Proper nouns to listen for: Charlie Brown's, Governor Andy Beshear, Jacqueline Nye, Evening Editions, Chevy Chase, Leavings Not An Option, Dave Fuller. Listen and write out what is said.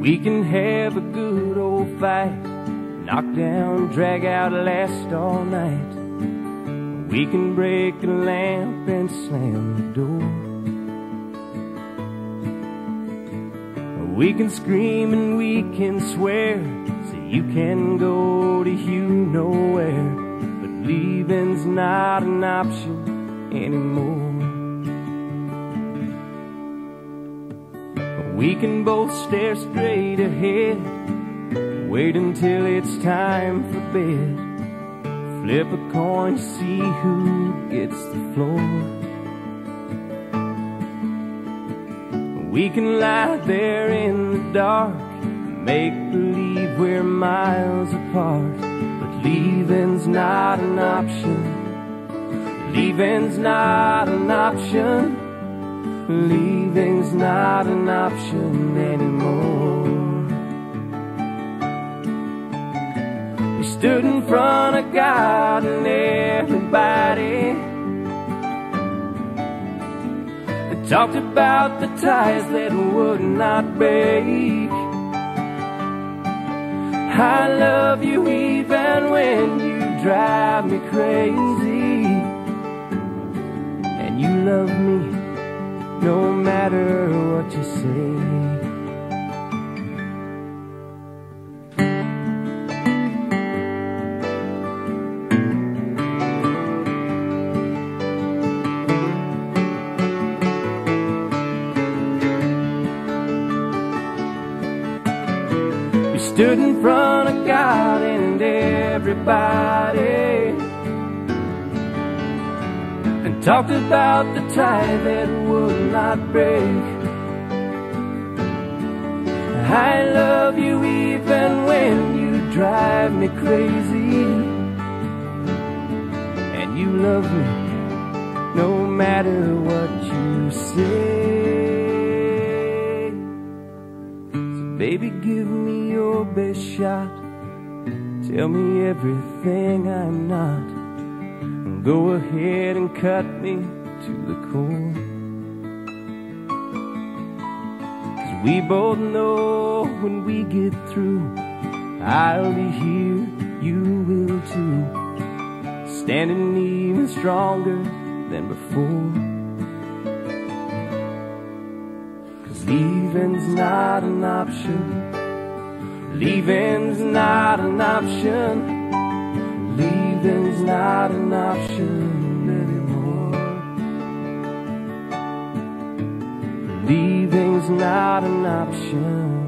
We can have a good old fight, knock down, drag out, last all night. We can break the lamp and slam the door. We can scream and we can swear, so you can go to you nowhere. But leaving's not an option anymore. We can both stare straight ahead, wait until it's time for bed. Flip a coin to see who gets the floor. We can lie there in the dark, make believe we're miles apart. But leaving's not an option. Leaving's not an option. Leaving's not an option anymore. We stood in front of God and everybody. They talked about the ties that would not break. I love you even when you drive me crazy. And you love me no matter what you say. We stood in front of God and everybody, and talked about the tie that would not break. I love you even when you drive me crazy, and you love me no matter what you say. Baby, give me your best shot. Tell me everything I'm not. And go ahead and cut me to the core. 'Cause we both know when we get through, I'll be here, you will too. Standing even stronger than before. Leaving's not an option. Leaving's not an option. Leaving's not an option anymore. Leaving's not an option.